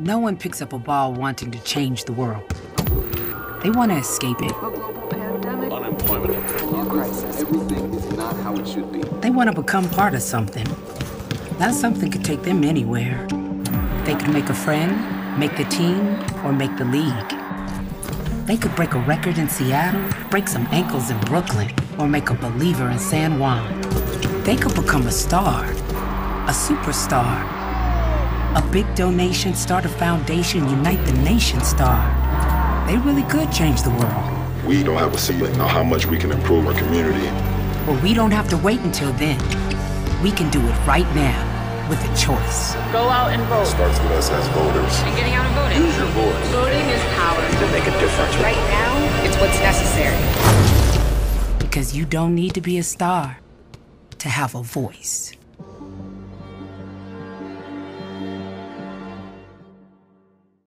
No one picks up a ball wanting to change the world. They want to escape it. A global pandemic, unemployment, a crisis. Everything is not how it should be. They want to become part of something. That something could take them anywhere. They could make a friend, make the team, or make the league. They could break a record in Seattle, break some ankles in Brooklyn, or make a believer in San Juan. They could become a star, a superstar, a big donation, start a foundation, unite the nation star. They really could change the world. We don't have a ceiling on how much we can improve our community. But we don't have to wait until then. We can do it right now with a choice. Go out and vote. It starts with us as voters. And getting out and voting. Use your voice. Voting is power. To make a difference. Right now, it's what's necessary. Because you don't need to be a star to have a voice.